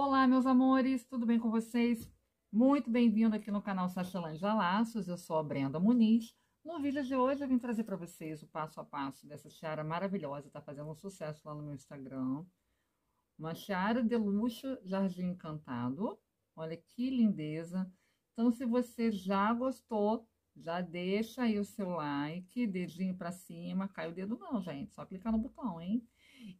Olá, meus amores, tudo bem com vocês? Muito bem-vindo aqui no canal Sachelândia Laços, eu sou a Brenda Muniz. No vídeo de hoje eu vim trazer para vocês o passo a passo dessa tiara maravilhosa, tá fazendo um sucesso lá no meu Instagram. Uma tiara de luxo Jardim Encantado, olha que lindeza. Então, se você já gostou, já deixa aí o seu like, dedinho pra cima, cai o dedo não, gente, só clicar no botão, hein?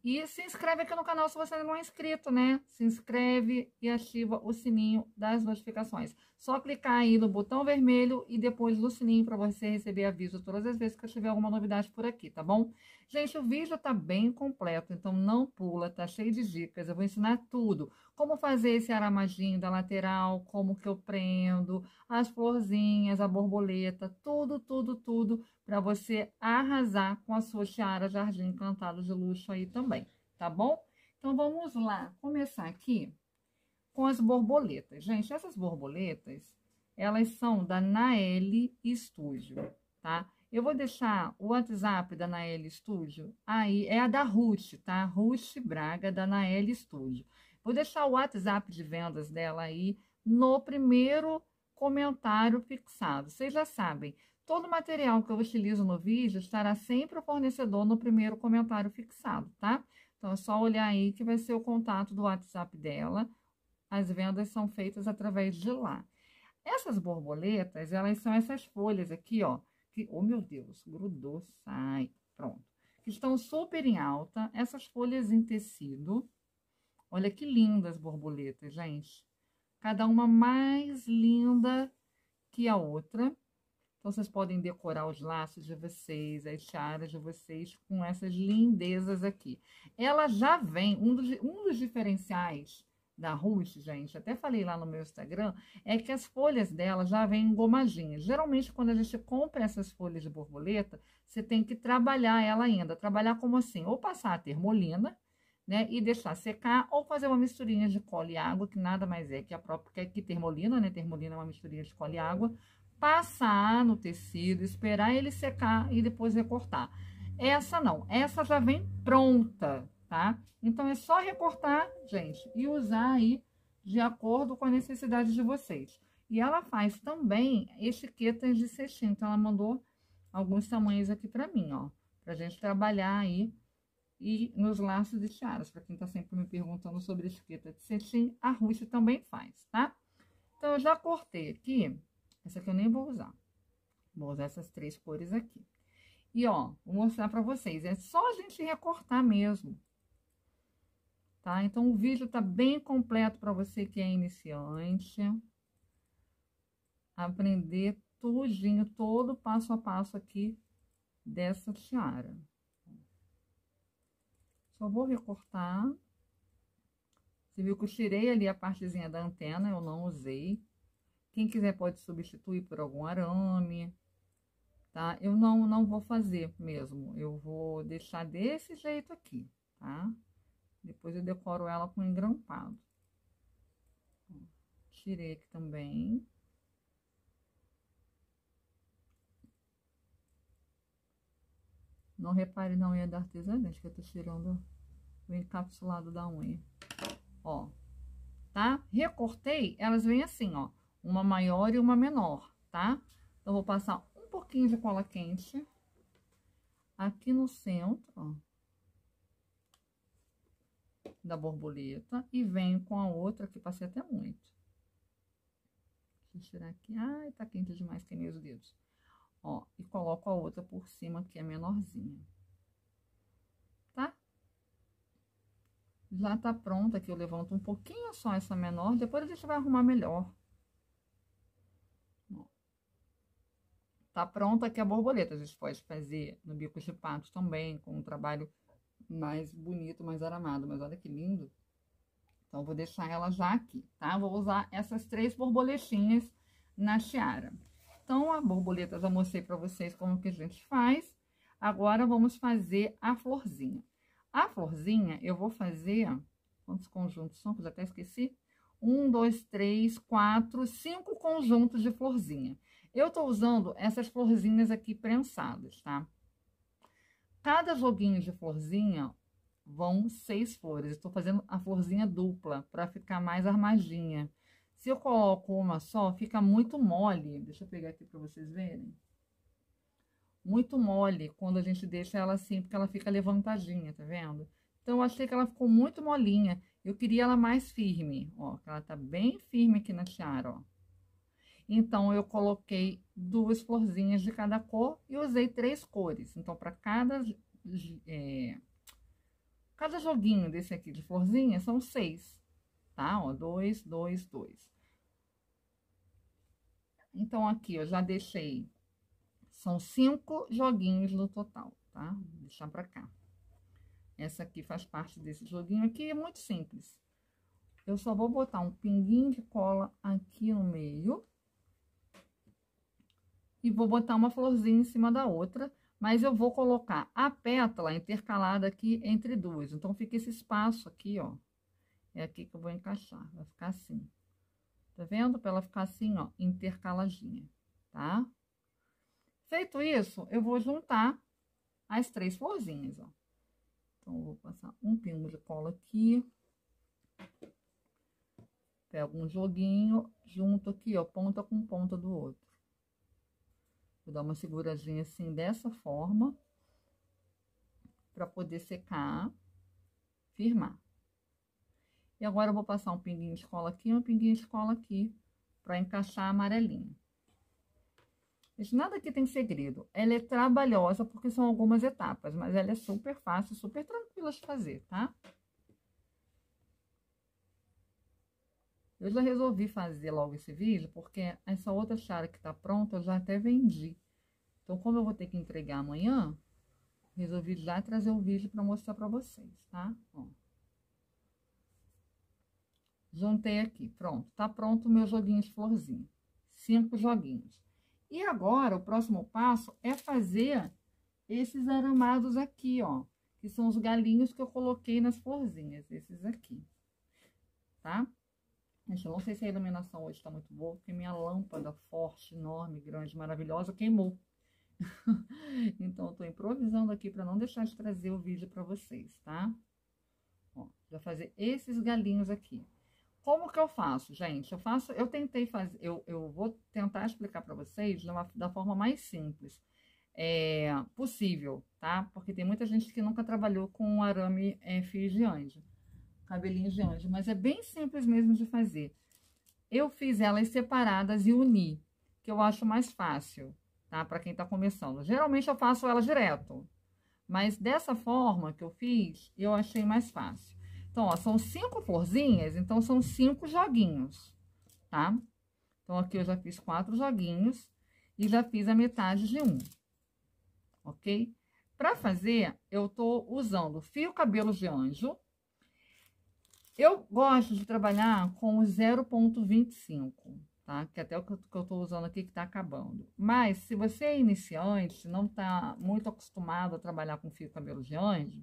E se inscreve aqui no canal se você ainda não é inscrito, né? Se inscreve e ativa o sininho das notificações. Só clicar aí no botão vermelho e depois no sininho para você receber aviso todas as vezes que eu tiver alguma novidade por aqui, tá bom? Gente, o vídeo tá bem completo, então não pula, tá cheio de dicas. Eu vou ensinar tudo. Como fazer esse aramadinho da lateral, como que eu prendo, as florzinhas, a borboleta, tudo. Para você arrasar com a sua tiara Jardim Encantado de luxo aí também, tá bom? Então, vamos lá começar aqui com as borboletas. Gente, essas borboletas, elas são da Naelle Estúdio, tá? Eu vou deixar o WhatsApp da Naelle Estúdio aí, é a da Ruth, tá? Ruth Braga, da Naelle Estúdio. Vou deixar o WhatsApp de vendas dela aí no primeiro comentário fixado. Vocês já sabem. Todo material que eu utilizo no vídeo estará sempre o fornecedor no primeiro comentário fixado, tá? Então, é só olhar aí que vai ser o contato do WhatsApp dela. As vendas são feitas através de lá. Essas borboletas, elas são essas folhas aqui, ó. Que, oh, meu Deus, grudou, sai. Pronto. Que estão super em alta. Essas folhas em tecido. Olha que lindas as borboletas, gente. Cada uma mais linda que a outra. Então, vocês podem decorar os laços de vocês, as tiaras de vocês com essas lindezas aqui. Ela já vem, um dos diferenciais da Ruth, gente, até falei lá no meu Instagram, é que as folhas dela já vêm engomadinhas. Geralmente, quando a gente compra essas folhas de borboleta, você tem que trabalhar ela ainda. Trabalhar como assim? Ou passar a termolina, né, e deixar secar, ou fazer uma misturinha de cola e água, que nada mais é que a própria, que é que termolina, né? Termolina é uma misturinha de cola e água. Passar no tecido, esperar ele secar e depois recortar. Essa não, essa já vem pronta, tá? Então, é só recortar, gente, e usar aí de acordo com a necessidade de vocês. E ela faz também etiquetas de cestinho, então ela mandou alguns tamanhos aqui pra mim, ó, pra gente trabalhar aí e nos laços de tiaras. Pra quem tá sempre me perguntando sobre etiqueta de cestinho, a Ruth também faz, tá? Então, eu já cortei aqui. Essa aqui eu nem vou usar. Vou usar essas três cores aqui. E, ó, vou mostrar pra vocês. É só a gente recortar mesmo. Tá? Então, o vídeo tá bem completo pra você que é iniciante. Aprender tudinho, todo passo a passo aqui dessa tiara. Só vou recortar. Você viu que eu tirei ali a partezinha da antena, eu não usei. Quem quiser pode substituir por algum arame, tá? Eu não vou fazer mesmo, eu vou deixar desse jeito aqui, tá? Depois eu decoro ela com engrampado. Tirei aqui também. Não repare na unha da artesã, que eu tô tirando o encapsulado da unha. Ó, tá? Recortei, elas vêm assim, ó. Uma maior e uma menor, tá? Então, vou passar um pouquinho de cola quente aqui no centro, ó, da borboleta. E venho com a outra, que passei até muito. Deixa eu tirar aqui. Ai, tá quente demais, queimei os dedos. Ó, e coloco a outra por cima, que é menorzinha. Tá? Já tá pronta aqui, eu levanto um pouquinho só essa menor, depois a gente vai arrumar melhor. Tá pronta aqui a borboleta, a gente pode fazer no bico de pato também, com um trabalho mais bonito, mais aramado, mas olha que lindo. Então, vou deixar ela já aqui, tá? Vou usar essas três borboletinhas na tiara. Então, a borboleta já mostrei pra vocês como que a gente faz. Agora, vamos fazer a florzinha. A florzinha eu vou fazer, quantos conjuntos são? Eu já até esqueci. 1, 2, 3, 4, 5 conjuntos de florzinha. Eu tô usando essas florzinhas aqui prensadas, tá? Cada joguinho de florzinha, vão 6 flores. Estou fazendo a florzinha dupla para ficar mais armadinha. Se eu coloco uma só, fica muito mole. Deixa eu pegar aqui para vocês verem. Muito mole quando a gente deixa ela assim, porque ela fica levantadinha, tá vendo? Então, eu achei que ela ficou muito molinha. Eu queria ela mais firme, ó. Ela tá bem firme aqui na tiara, ó. Então, eu coloquei 2 florzinhas de cada cor e usei 3 cores. Então, para cada joguinho desse aqui de florzinha, são 6, tá? Ó, 2, 2, 2. Então, aqui eu já deixei, são 5 joguinhos no total, tá? Vou deixar pra cá. Essa aqui faz parte desse joguinho aqui, é muito simples. Eu só vou botar um pinguinho de cola aqui no meio. E vou botar uma florzinha em cima da outra, mas eu vou colocar a pétala intercalada aqui entre 2. Então, fica esse espaço aqui, ó. É aqui que eu vou encaixar, vai ficar assim. Tá vendo? Pra ela ficar assim, ó, intercaladinha, tá? Feito isso, eu vou juntar as 3 florzinhas, ó. Então, eu vou passar um pingo de cola aqui. Pego um joguinho, junto aqui, ó, ponta com ponta do outro. Vou dar uma seguradinha assim, dessa forma, pra poder secar, firmar. E agora, eu vou passar um pinguinho de cola aqui, um pinguinho de cola aqui, pra encaixar a amarelinha. Gente, nada aqui tem segredo. Ela é trabalhosa, porque são algumas etapas, mas ela é super fácil, super tranquila de fazer, tá? Eu já resolvi fazer logo esse vídeo, porque essa outra tiara que tá pronta, eu já até vendi. Então, como eu vou ter que entregar amanhã, resolvi já trazer o vídeo pra mostrar pra vocês, tá? Ó. Juntei aqui, pronto. Tá pronto o meu joguinho de florzinha. 5 joguinhos. E agora, o próximo passo é fazer esses aramados aqui, ó. Que são os galinhos que eu coloquei nas florzinhas, esses aqui. Tá? Gente, eu não sei se a iluminação hoje tá muito boa, porque minha lâmpada forte, enorme, grande, maravilhosa, queimou. Então, eu tô improvisando aqui pra não deixar de trazer o vídeo pra vocês, tá? Ó, vou fazer esses galinhos aqui. Como que eu faço, gente? Eu vou tentar explicar pra vocês da forma mais simples possível, tá? Porque tem muita gente que nunca trabalhou com arame fio de anjo. Cabelinhos de anjo, mas é bem simples mesmo de fazer. Eu fiz elas separadas e uni, que eu acho mais fácil, tá? Pra quem tá começando. Geralmente eu faço elas direto, mas dessa forma que eu fiz, eu achei mais fácil. Então, ó, são 5 florzinhas, então são 5 joguinhos, tá? Então, aqui eu já fiz 4 joguinhos e já fiz a metade de 1, ok? Pra fazer, eu tô usando fio cabelo de anjo. Eu gosto de trabalhar com o 0,25, tá? Que até o que eu tô usando aqui que tá acabando. Mas, se você é iniciante, não tá muito acostumado a trabalhar com fio cabelo de anjo,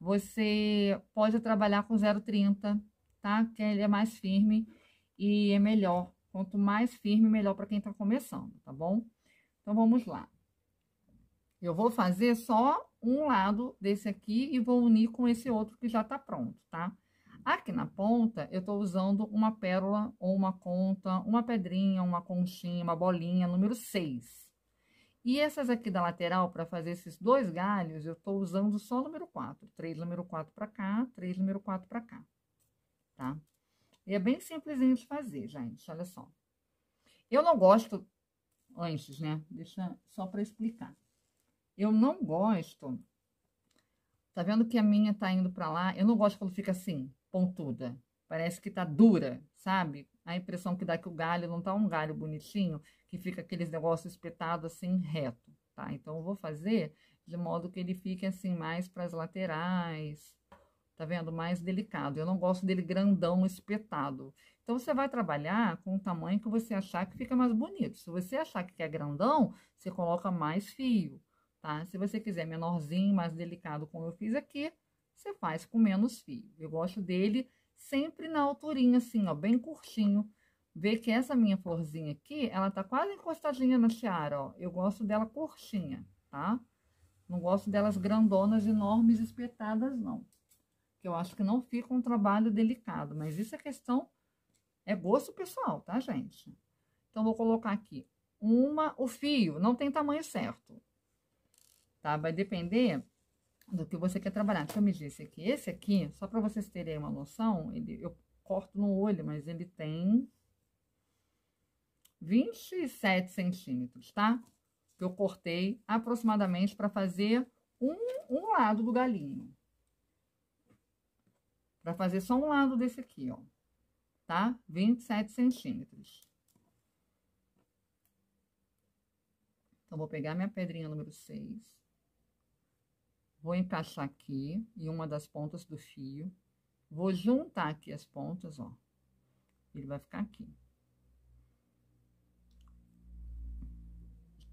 você pode trabalhar com 0,30, tá? Que ele é mais firme e é melhor. Quanto mais firme, melhor para quem tá começando, tá bom? Então, vamos lá. Eu vou fazer só um lado desse aqui e vou unir com esse outro que já tá pronto, tá? Aqui na ponta, eu tô usando uma pérola ou uma conta, uma pedrinha, uma conchinha, uma bolinha, número 6. E essas aqui da lateral, para fazer esses 2 galhos, eu tô usando só número 4. 3 número 4 para cá, 3 número 4 para cá, tá? E é bem simplesinho de fazer, gente, olha só. Eu não gosto, antes, né? Deixa só para explicar. Eu não gosto, tá vendo que a minha tá indo para lá? Eu não gosto quando fica assim, pontuda, parece que tá dura, sabe? A impressão que dá que o galho não tá um galho bonitinho, que fica aqueles negócios espetados assim, reto, tá? Então, eu vou fazer de modo que ele fique assim, mais pras laterais, tá vendo? Mais delicado. Eu não gosto dele grandão, espetado. Então, você vai trabalhar com o tamanho que você achar que fica mais bonito. Se você achar que é grandão, você coloca mais fio, tá? Se você quiser menorzinho, mais delicado, como eu fiz aqui, você faz com menos fio. Eu gosto dele sempre na alturinha, assim, ó, bem curtinho. Vê que essa minha florzinha aqui, ela tá quase encostadinha na tiara, ó. Eu gosto dela curtinha, tá? Não gosto delas grandonas, enormes, espetadas, não. que eu acho que não fica um trabalho delicado, mas isso é questão, é gosto pessoal, tá, gente? Então, vou colocar aqui o fio não tem tamanho certo, tá? Vai depender do que você quer trabalhar. Deixa eu medir esse aqui, só para vocês terem uma noção, eu corto no olho, mas ele tem 27 centímetros, tá? Que eu cortei aproximadamente para fazer um lado do galinho. Para fazer só um lado desse aqui, ó, tá? 27 centímetros. Então, vou pegar minha pedrinha número 6. Vou encaixar aqui em uma das pontas do fio. Vou juntar aqui as pontas, ó. Ele vai ficar aqui.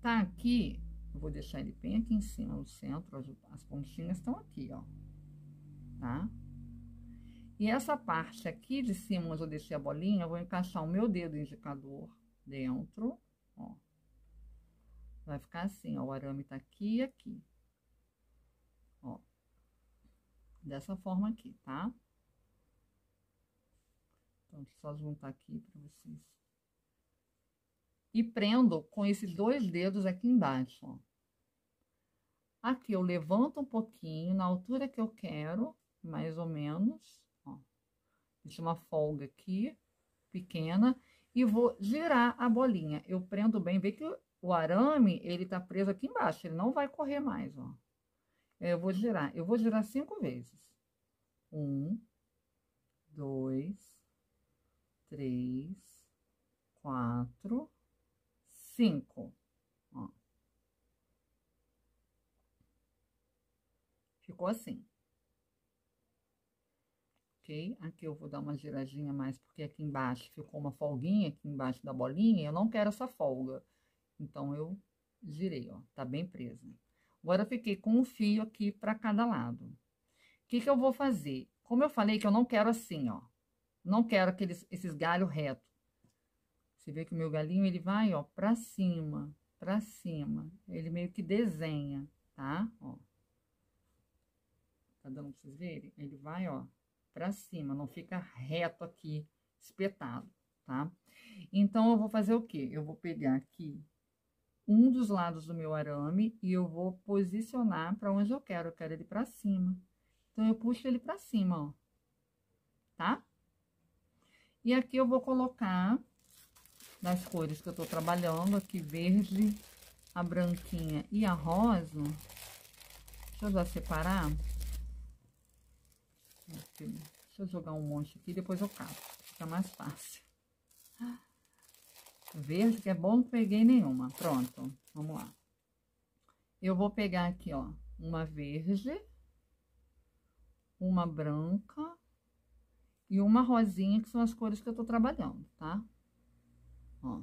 Tá aqui, eu vou deixar ele bem aqui em cima, no centro, as pontinhas estão aqui, ó, tá? E essa parte aqui de cima, onde eu deixei a bolinha, eu vou encaixar o meu dedo indicador dentro, ó. Vai ficar assim, ó, o arame tá aqui e aqui, ó. Dessa forma aqui, tá? Então, deixa eu só juntar aqui pra vocês. E prendo com esses dois dedos aqui embaixo, ó. Aqui eu levanto um pouquinho, na altura que eu quero, mais ou menos, ó. Deixo uma folga aqui, pequena, e vou girar a bolinha. Eu prendo bem, vê que o arame, ele tá preso aqui embaixo, ele não vai correr mais, ó. Eu vou girar 5 vezes. 1, 2, 3, 4, 5, ó. Ficou assim. Ok? Aqui eu vou dar uma giradinha mais, porque aqui embaixo ficou uma folguinha, aqui embaixo da bolinha, e eu não quero essa folga. Então, eu girei, ó. Tá bem presa. Agora, eu fiquei com um fio aqui pra cada lado. O que que eu vou fazer? Como eu falei que eu não quero assim, ó. Não quero esses galhos retos. Você vê que o meu galinho, ele vai, ó, pra cima, ele meio que desenha, tá? Ó, tá dando pra vocês verem? Ele vai, ó, pra cima, não fica reto aqui, espetado, tá? Então, eu vou fazer o quê? Eu vou pegar aqui um dos lados do meu arame e eu vou posicionar pra onde eu quero ele pra cima. Então, eu puxo ele pra cima, ó, tá? E aqui eu vou colocar... das cores que eu tô trabalhando, aqui verde, a branquinha e a rosa. Deixa eu já separar. Deixa eu jogar um monte aqui, depois eu cato, fica mais fácil. Verde, que é bom, não peguei nenhuma. Pronto, vamos lá. Eu vou pegar aqui, ó, uma verde, uma branca e uma rosinha, que são as cores que eu tô trabalhando, tá? Ó,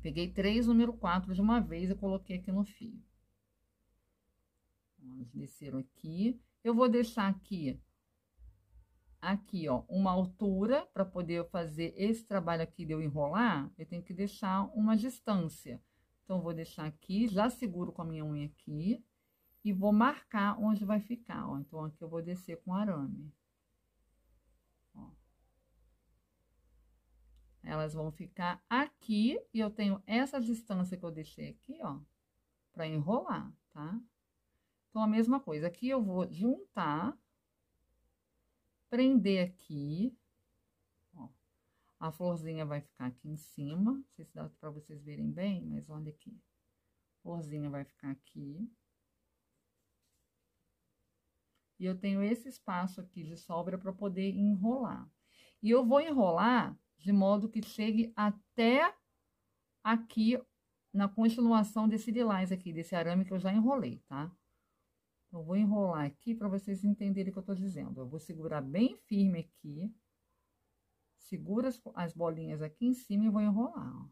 peguei 3 número 4 de uma vez e coloquei aqui no fio. Ó, eles desceram aqui. Eu vou deixar aqui, ó, uma altura para poder fazer esse trabalho aqui de eu enrolar. Eu tenho que deixar uma distância. Então, eu vou deixar aqui, já seguro com a minha unha aqui e vou marcar onde vai ficar, ó. Então, aqui eu vou descer com arame. Elas vão ficar aqui e eu tenho essa distância que eu deixei aqui, ó, pra enrolar, tá? Então, a mesma coisa. Aqui eu vou juntar, prender aqui, ó. A florzinha vai ficar aqui em cima. Não sei se dá pra vocês verem bem, mas olha aqui. A florzinha vai ficar aqui. E eu tenho esse espaço aqui de sobra pra poder enrolar. E eu vou enrolar... de modo que chegue até aqui, na continuação desse lilás aqui, desse arame que eu já enrolei, tá? Eu vou enrolar aqui para vocês entenderem o que eu tô dizendo. Eu vou segurar bem firme aqui, segura as bolinhas aqui em cima e vou enrolar, ó.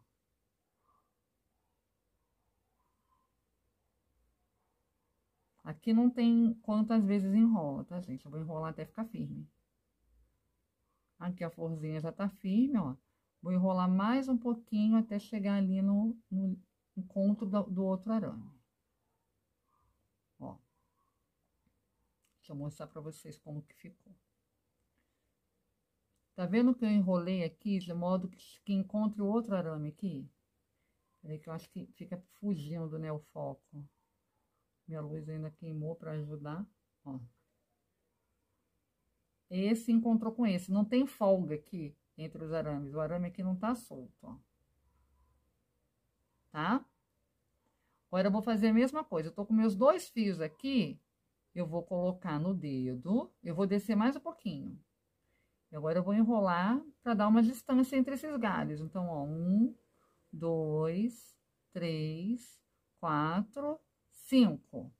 Aqui não tem quantas vezes enrola, tá, gente? Eu vou enrolar até ficar firme. Aqui a florzinha já tá firme, ó. Vou enrolar mais um pouquinho até chegar ali no encontro do outro arame. Ó. Deixa eu mostrar pra vocês como que ficou. Tá vendo que eu enrolei aqui, de modo que encontre o outro arame aqui? Peraí que eu acho que fica fugindo, né, o foco. Minha luz ainda queimou pra ajudar, ó. Esse encontrou com esse. Não tem folga aqui entre os arames. O arame aqui não tá solto, ó. Tá? Agora eu vou fazer a mesma coisa. Eu tô com meus dois fios aqui. Eu vou colocar no dedo. Eu vou descer mais um pouquinho. E agora eu vou enrolar pra dar uma distância entre esses galhos. Então, ó, 1, 2, 3, 4, 5.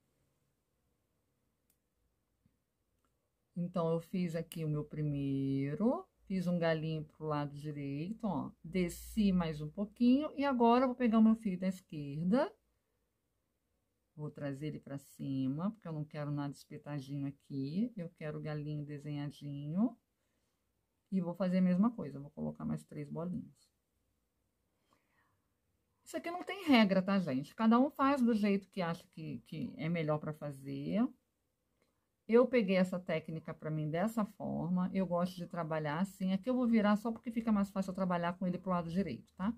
Então, eu fiz aqui o meu primeiro, fiz um galinho pro lado direito, ó, desci mais um pouquinho, e agora eu vou pegar o meu fio da esquerda, vou trazer ele pra cima, porque eu não quero nada espetadinho aqui, eu quero o galinho desenhadinho, e vou fazer a mesma coisa, vou colocar mais 3 bolinhas. Isso aqui não tem regra, tá, gente? Cada um faz do jeito que acha que é melhor pra fazer. Eu peguei essa técnica pra mim dessa forma, eu gosto de trabalhar assim. Aqui eu vou virar só porque fica mais fácil eu trabalhar com ele pro lado direito, tá?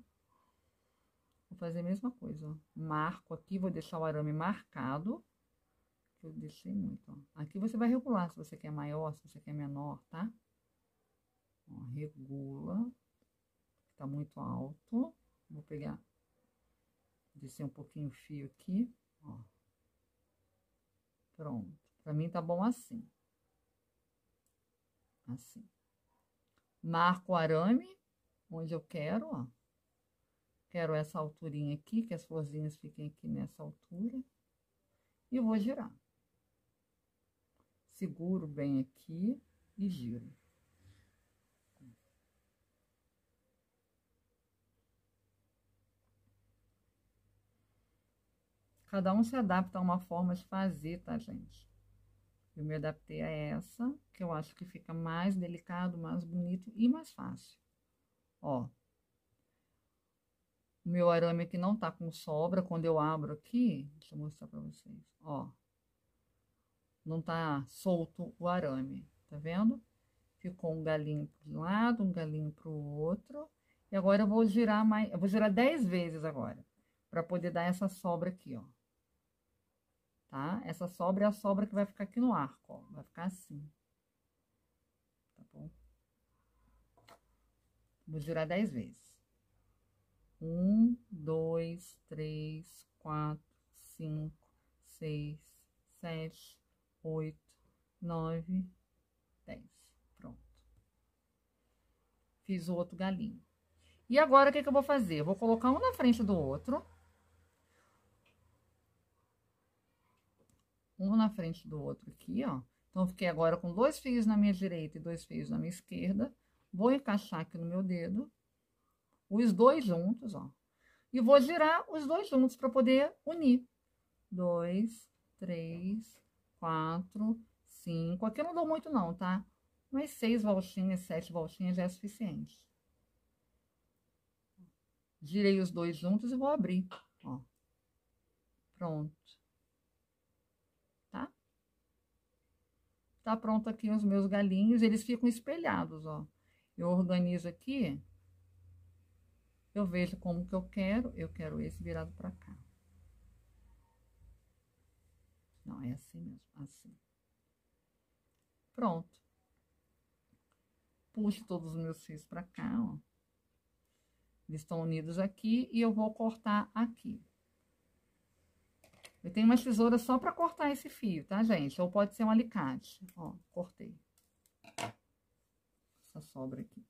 Vou fazer a mesma coisa, ó. Marco aqui, vou deixar o arame marcado. Eu deixei muito, ó. Aqui você vai regular se você quer maior, se você quer menor, tá? Ó, regula. Tá muito alto. Vou pegar, descer um pouquinho o fio aqui, ó. Pronto. Pra mim tá bom assim. Assim. Marco o arame onde eu quero, ó. Quero essa alturinha aqui, que as florzinhas fiquem aqui nessa altura. E vou girar. Seguro bem aqui e giro. Cada um se adapta a uma forma de fazer, tá, gente? Eu me adaptei a essa, que eu acho que fica mais delicado, mais bonito e mais fácil. Ó. O meu arame aqui não tá com sobra. Quando eu abro aqui, deixa eu mostrar pra vocês. Ó. Não tá solto o arame, tá vendo? Ficou um galinho pro lado, um galinho pro outro. E agora eu vou girar mais, eu vou girar 10 vezes agora, pra poder dar essa sobra aqui, ó. Tá? Essa sobra é a sobra que vai ficar aqui no arco, ó. Vai ficar assim. Tá bom? Vou girar 10 vezes. 1, 2, 3, 4, 5, 6, 7, 8, 9, 10. Pronto. Fiz o outro galinho. E agora, o que que eu vou fazer? Eu vou colocar um na frente do outro. Um na frente do outro aqui, ó. Então, eu fiquei agora com 2 fios na minha direita e 2 fios na minha esquerda. Vou encaixar aqui no meu dedo os 2 juntos, ó. E vou girar os 2 juntos pra poder unir. 2, 3, 4, 5. Aqui eu não dou muito não, tá? Mas 6 voltinhas, 7 voltinhas já é suficiente. Girei os 2 juntos e vou abrir, ó. Pronto. Tá pronto aqui os meus galinhos, eles ficam espelhados, ó. Eu organizo aqui, eu vejo como que eu quero esse virado pra cá. Não, é assim mesmo, assim. Pronto. Puxo todos os meus fios pra cá, ó. Eles estão unidos aqui e eu vou cortar aqui. Eu tenho uma tesoura só pra cortar esse fio, tá, gente? Ou pode ser um alicate. Ó, cortei. Essa sobra aqui.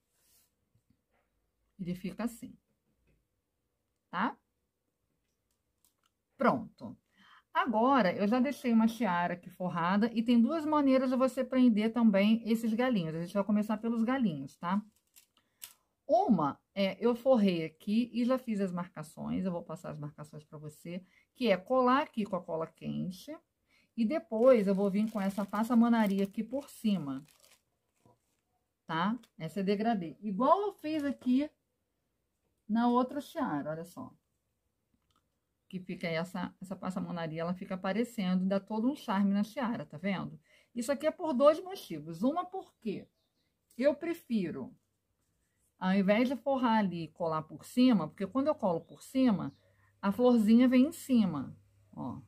Ele fica assim. Tá? Pronto. Agora, eu já deixei uma tiara aqui forrada. E tem duas maneiras de você prender também esses galinhos. A gente vai começar pelos galinhos, tá? Uma é, eu forrei aqui e já fiz as marcações, eu vou passar as marcações pra você, que é colar aqui com a cola quente, e depois eu vou vir com essa passamanaria aqui por cima, tá? Essa é degradê, igual eu fiz aqui na outra tiara, olha só. Que fica essa passamanaria, ela fica aparecendo, dá todo um charme na tiara, tá vendo? Isso aqui é por dois motivos. Uma, porque eu prefiro, ao invés de forrar ali e colar por cima, porque quando eu colo por cima, a florzinha vem em cima, ó.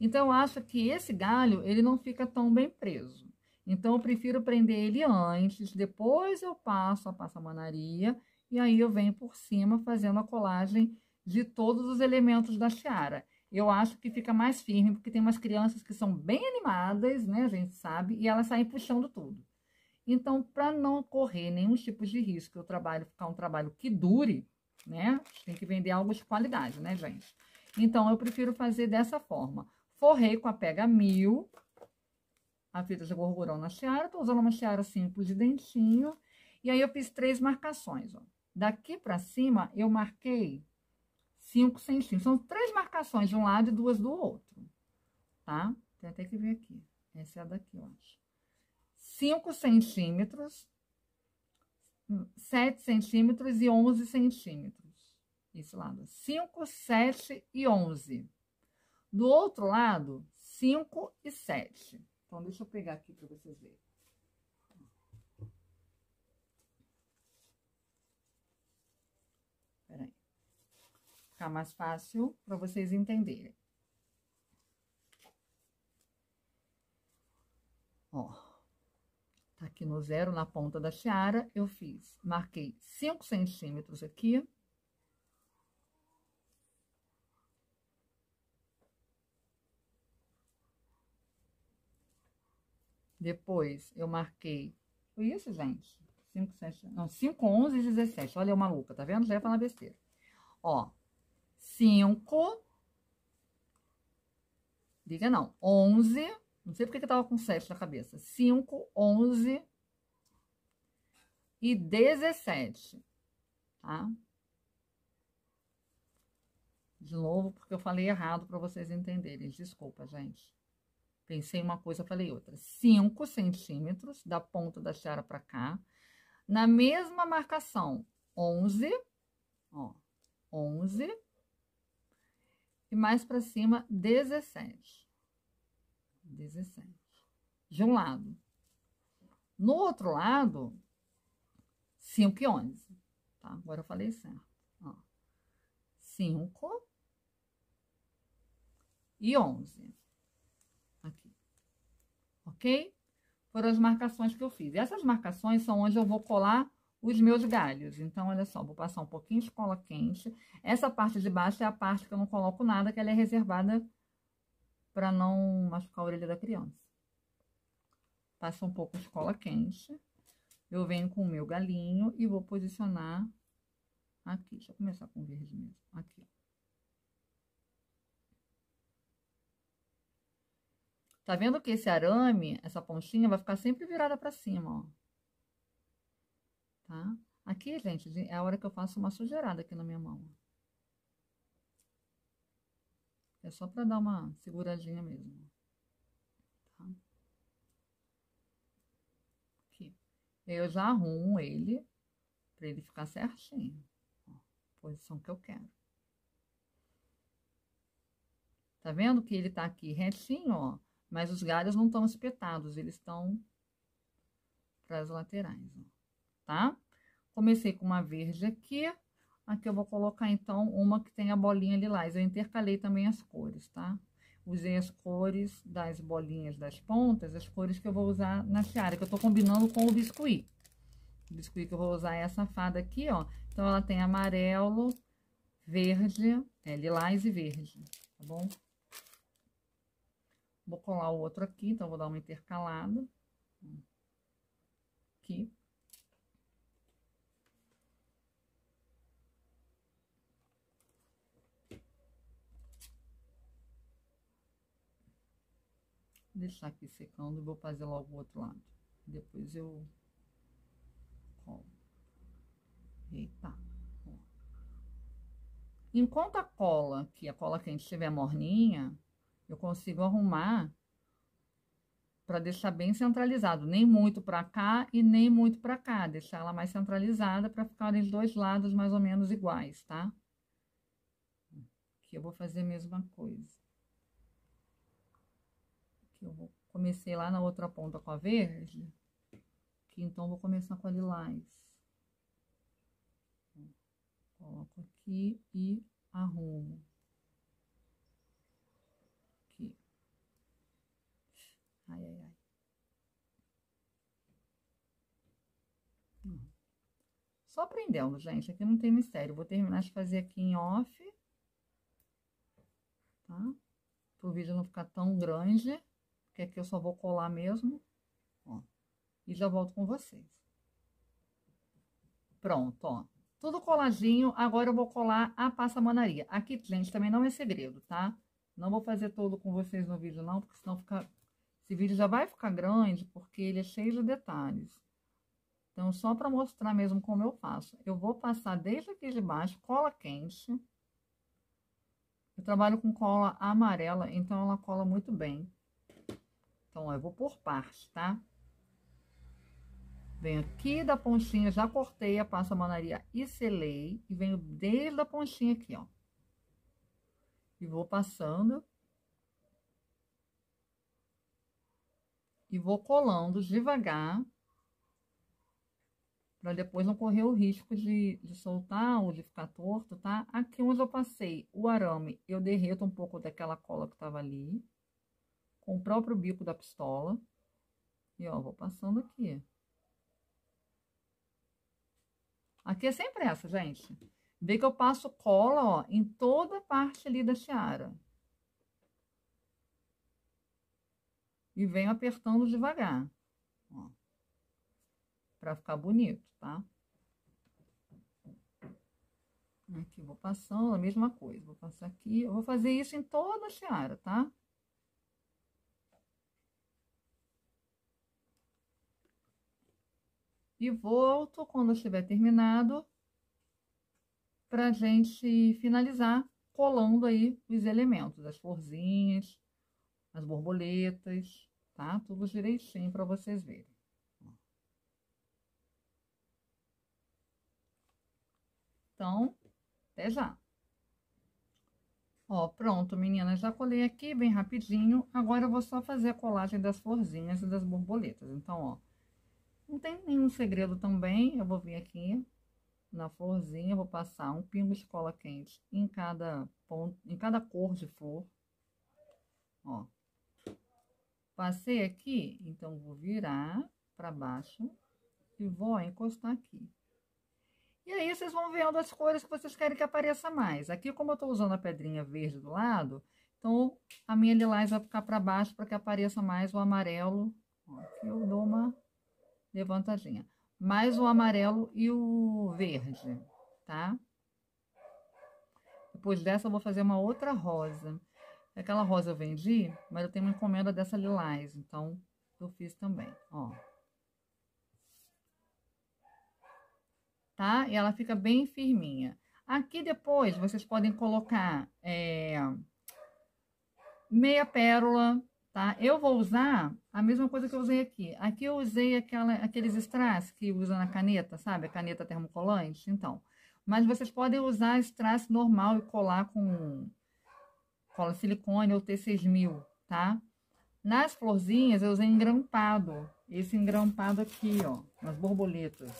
Então, eu acho que esse galho, ele não fica tão bem preso. Então, eu prefiro prender ele antes, depois eu passo a passamanaria, e aí eu venho por cima fazendo a colagem de todos os elementos da tiara. Eu acho que fica mais firme, porque tem umas crianças que são bem animadas, né, a gente sabe, e elas saem puxando tudo. Então, para não correr nenhum tipo de risco, o trabalho ficar um trabalho que dure, né, tem que vender algo de qualidade, né, gente? Então, eu prefiro fazer dessa forma. Forrei com a pega 1000, a fita de gorgurão na tiara, tô usando uma tiara simples de dentinho, e aí eu fiz 3 marcações, ó. Daqui pra cima, eu marquei 5 centímetros, são 3 marcações de um lado e 2 do outro, tá? Tem até que ver aqui, essa é a daqui, eu acho. 5 centímetros, 7 centímetros e 11 centímetros, esse lado, 5, 7 e 11. Do outro lado, 5 e 7. Então, deixa eu pegar aqui para vocês verem. Peraí. Ficar mais fácil para vocês entenderem. Ó, tá aqui no 0, na ponta da tiara, eu fiz, marquei 5 centímetros aqui. 5, 7, não, 5, 11 e 17. Olha eu maluca, tá vendo? Já ia falar besteira. Ó, 5, liga não, 11, não sei porque que eu tava com 7 na cabeça. 5, 11 e 17, tá? De novo, porque eu falei errado pra vocês entenderem, desculpa, gente. Pensei uma coisa, falei outra. 5 centímetros da ponta da tiara pra cá. Na mesma marcação, 11. Ó, 11. E mais pra cima, 17. 17. De um lado. No outro lado, 5 e 11. Tá? Agora eu falei certo. Ó, 5 e 11. Ok? Foram as marcações que eu fiz. E essas marcações são onde eu vou colar os meus galhos. Então, olha só, vou passar um pouquinho de cola quente. Essa parte de baixo é a parte que eu não coloco nada, que ela é reservada para não machucar a orelha da criança. Passa um pouco de cola quente. Eu venho com o meu galinho e vou posicionar aqui. Deixa eu começar com o verde mesmo. Aqui, tá vendo que esse arame, essa pontinha, vai ficar sempre virada pra cima, ó. Tá? Aqui, gente, é a hora que eu faço uma sujeirada aqui na minha mão. É só pra dar uma seguradinha mesmo. Tá? Aqui. Eu já arrumo ele, pra ele ficar certinho. Ó, posição que eu quero. Tá vendo que ele tá aqui retinho, ó. Mas os galhos não estão espetados, eles estão para as laterais, ó, tá? Comecei com uma verde aqui. Aqui eu vou colocar, então, uma que tem a bolinha lilás. Eu intercalei também as cores, tá? Usei as cores das bolinhas das pontas, as cores que eu vou usar na tiara, que eu tô combinando com o biscuit. O biscuit que eu vou usar é essa fada aqui, ó. Então, ela tem amarelo, verde, lilás e verde, tá bom? Vou colar o outro aqui, então vou dar uma intercalada. Aqui. Vou deixar aqui secando e vou fazer logo o outro lado. Depois eu colo. Eita. Enquanto a cola, que a cola quente estiver morninha, eu consigo arrumar para deixar bem centralizado, nem muito para cá e nem muito para cá, deixar ela mais centralizada para ficarem os dois lados mais ou menos iguais, tá? Aqui eu vou fazer a mesma coisa. Aqui que eu vou, comecei lá na outra ponta com a verde, que então vou começar com a lilás. Coloco aqui e arrumo. Aqui. Ai, ai, ai. Só aprendendo, gente. Aqui não tem mistério. Vou terminar de fazer aqui em off. Tá? Pro vídeo não ficar tão grande. Porque aqui eu só vou colar mesmo. Ó. E já volto com vocês. Pronto, ó. Tudo coladinho, agora eu vou colar a passamanaria. Aqui, gente, também não é segredo, tá? Não vou fazer todo com vocês no vídeo, não, porque senão fica... Esse vídeo já vai ficar grande, porque ele é cheio de detalhes. Então, só pra mostrar mesmo como eu faço. Eu vou passar desde aqui de baixo, cola quente. Eu trabalho com cola amarela, então ela cola muito bem. Então, ó, eu vou por partes, tá? Venho aqui da pontinha, já cortei a passamanaria e selei. E venho desde a pontinha aqui, ó. E vou passando. E vou colando devagar. Pra depois não correr o risco de soltar ou de ficar torto, tá? Aqui onde eu passei o arame, eu derreto um pouco daquela cola que tava ali. Com o próprio bico da pistola. E, ó, vou passando aqui. Aqui é sempre essa, gente. Vê que eu passo cola, ó, em toda a parte ali da tiara. E venho apertando devagar, ó. Pra ficar bonito, tá? Aqui vou passando a mesma coisa. Vou passar aqui. Eu vou fazer isso em toda a tiara, tá? E volto quando estiver terminado pra gente finalizar colando aí os elementos, as florzinhas, as borboletas, tá? Tudo direitinho pra vocês verem. Então, até já. Ó, pronto, meninas, já colei aqui bem rapidinho. Agora eu vou só fazer a colagem das florzinhas e das borboletas. Então, ó. Não tem nenhum segredo também, eu vou vir aqui na florzinha, vou passar um pingo de cola quente em cada ponto, em cada cor de flor. Ó. Passei aqui, então vou virar pra baixo e vou encostar aqui. E aí vocês vão vendo as cores que vocês querem que apareça mais. Aqui, como eu tô usando a pedrinha verde do lado, então a minha lilás vai ficar pra baixo para que apareça mais o amarelo. Ó, aqui eu dou uma levantadinha, mais o amarelo e o verde, tá? Depois dessa eu vou fazer uma outra rosa. Aquela rosa eu vendi, mas eu tenho uma encomenda dessa lilás, então eu fiz também, ó. Tá? E ela fica bem firminha. Aqui depois vocês podem colocar meia pérola, tá? Eu vou usar a mesma coisa que eu usei aqui. Aqui eu usei aqueles strass que usa na caneta, sabe? A caneta termocolante, então. Mas vocês podem usar strass normal e colar com cola silicone ou T6000, tá? Nas florzinhas eu usei engrampado. Esse engrampado aqui, ó, nas borboletas.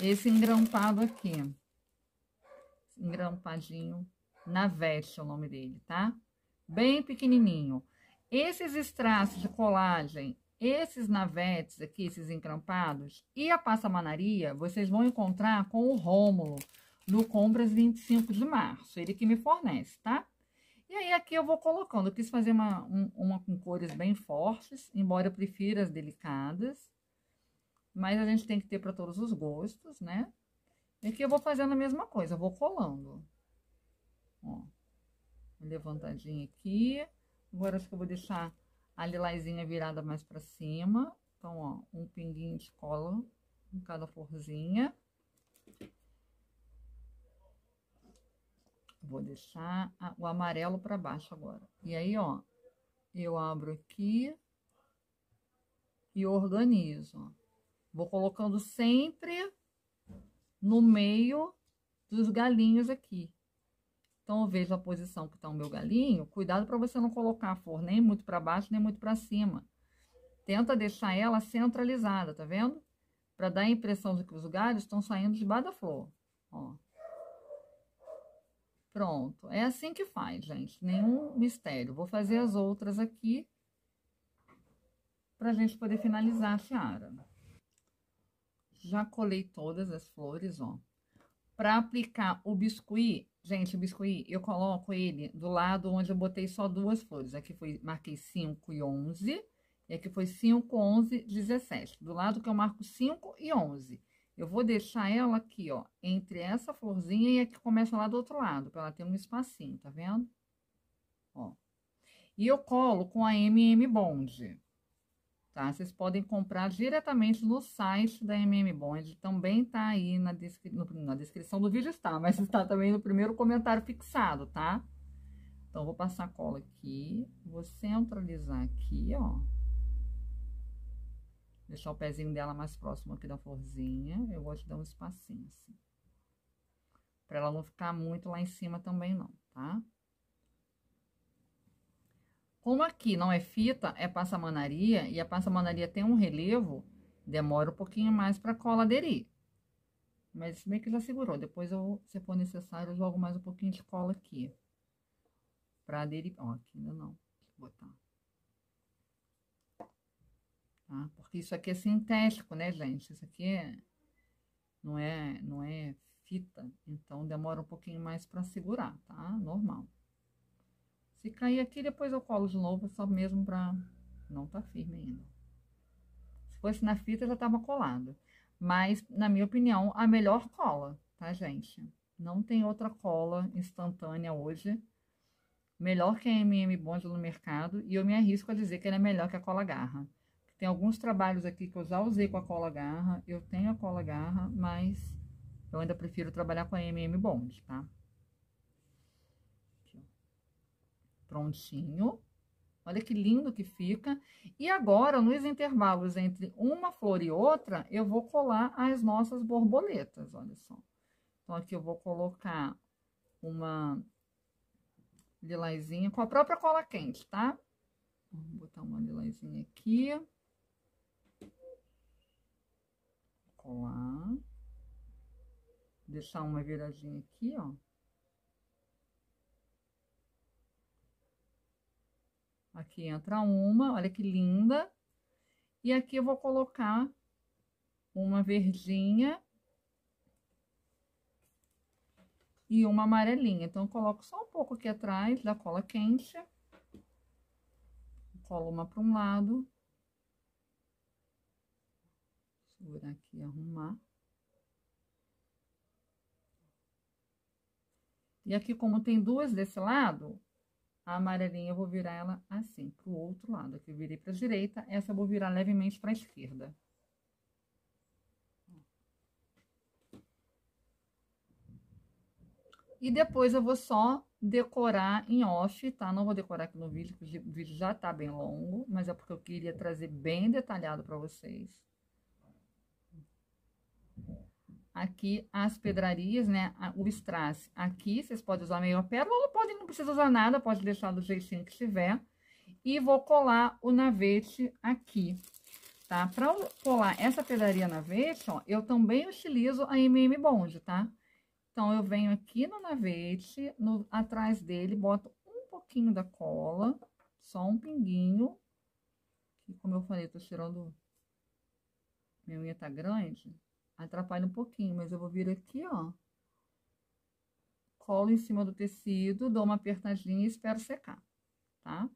Esse engrampado aqui. Engrampadinho. Navete é o nome dele, tá? Bem pequenininho. Esses strass de colagem, esses navetes aqui, esses engrampados e a passamanaria, vocês vão encontrar com o Rômulo do Compras 25 de Março, ele que me fornece, tá? E aí aqui eu vou colocando, eu quis fazer uma com cores bem fortes, embora eu prefira as delicadas, mas a gente tem que ter para todos os gostos, né? E aqui eu vou fazendo a mesma coisa, eu vou colando, ó. Levantadinha aqui. Agora acho que eu vou deixar a lilazinha virada mais pra cima. Então, ó, um pinguinho de cola em cada florzinha. Vou deixar o amarelo pra baixo agora. E aí, ó, eu abro aqui e organizo, ó. Vou colocando sempre no meio dos galinhos aqui. Então, eu vejo a posição que está o meu galinho. Cuidado para você não colocar a flor nem muito para baixo, nem muito para cima. Tenta deixar ela centralizada, tá vendo? Para dar a impressão de que os galhos estão saindo de baixo da flor. Ó. Pronto. É assim que faz, gente. Nenhum mistério. Vou fazer as outras aqui para a gente poder finalizar a seara. Já colei todas as flores, ó. Para aplicar o biscuit... Gente, o biscuit, eu coloco ele do lado onde eu botei só duas flores. Aqui foi, marquei 5 e 11. E aqui foi 5, 11, 17. Do lado que eu marco 5 e 11. Eu vou deixar ela aqui, ó, entre essa florzinha e a que começa lá do outro lado. Pra ela ter um espacinho, tá vendo? Ó. E eu colo com a MM Bond, tá? Vocês podem comprar diretamente no site da MM Bond. Também tá aí na descrição do vídeo, está. Mas está também no primeiro comentário fixado, tá? Então, vou passar a cola aqui. Vou centralizar aqui, ó. Deixar o pezinho dela mais próximo aqui da florzinha. Eu gosto de dar um espacinho, assim. Pra ela não ficar muito lá em cima também, não, tá? Como aqui não é fita, é passamanaria, e a passamanaria tem um relevo, demora um pouquinho mais pra cola aderir. Mas bem que já segurou, depois eu, se for necessário, eu jogo mais um pouquinho de cola aqui. Pra aderir, ó, aqui ainda não, deixa eu botar. Tá? Porque isso aqui é sintético, né, gente? Isso aqui não é fita, então demora um pouquinho mais pra segurar, tá? Normal. Se cair aqui, depois eu colo de novo, só mesmo pra... Não tá firme ainda. Se fosse na fita, já tava colado. Mas, na minha opinião, a melhor cola, tá, gente? Não tem outra cola instantânea hoje. Melhor que a MM Bond no mercado. E eu me arrisco a dizer que ela é melhor que a cola garra. Tem alguns trabalhos aqui que eu já usei com a cola garra. Eu tenho a cola garra, mas eu ainda prefiro trabalhar com a MM Bond, tá? Prontinho. Olha que lindo que fica. E agora, nos intervalos entre uma flor e outra, eu vou colar as nossas borboletas, olha só. Então, aqui eu vou colocar uma lilazinha com a própria cola quente, tá? Vou botar uma lilazinha aqui. Vou colar. Deixar uma viradinha aqui, ó. Aqui entra uma, olha que linda. E aqui eu vou colocar uma verdinha e uma amarelinha. Então, eu coloco só um pouco aqui atrás da cola quente. Colo uma para um lado. Segurar aqui e arrumar. E aqui, como tem duas desse lado... A amarelinha eu vou virar ela assim, pro outro lado. Aqui eu virei pra direita, essa eu vou virar levemente pra esquerda. E depois eu vou só decorar em off, tá? Não vou decorar aqui no vídeo, porque o vídeo já tá bem longo, mas é porque eu queria trazer bem detalhado pra vocês. Aqui as pedrarias, né, o strass aqui, vocês podem usar meio a pérola, ou podem, não precisa usar nada, pode deixar do jeitinho que tiver. E vou colar o navete aqui, tá? Pra colar essa pedraria navete, ó, eu também utilizo a MM Bond, tá? Então, eu venho aqui no navete, atrás dele, boto um pouquinho da cola, só um pinguinho. E como eu falei, tô tirando... Minha unha tá grande... Atrapalha um pouquinho, mas eu vou vir aqui, ó. Colo em cima do tecido, dou uma apertadinha e espero secar, tá?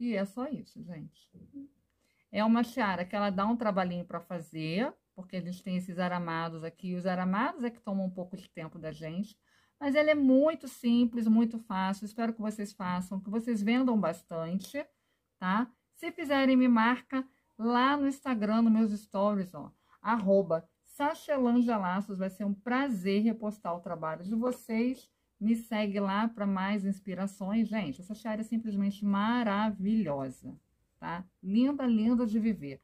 E é só isso, gente. É uma seara que ela dá um trabalhinho pra fazer, porque a gente tem esses aramados aqui. Os aramados é que tomam um pouco de tempo da gente. Mas ela é muito simples, muito fácil. Espero que vocês façam, que vocês vendam bastante, tá? Se fizerem, me marca lá no Instagram, nos meus stories, ó. @Sachelândia Laços, vai ser um prazer repostar o trabalho de vocês. Me segue lá para mais inspirações. Gente, essa seara é simplesmente maravilhosa, tá? Linda, linda de viver.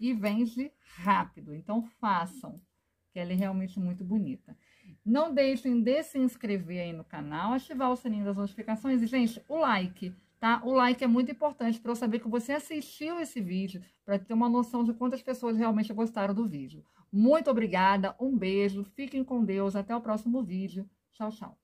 E vende rápido, então façam, que ela é realmente muito bonita. Não deixem de se inscrever aí no canal, ativar o sininho das notificações e, gente, o like, tá? O like é muito importante para eu saber que você assistiu esse vídeo, para ter uma noção de quantas pessoas realmente gostaram do vídeo. Muito obrigada, um beijo, fiquem com Deus, até o próximo vídeo. Tchau, tchau.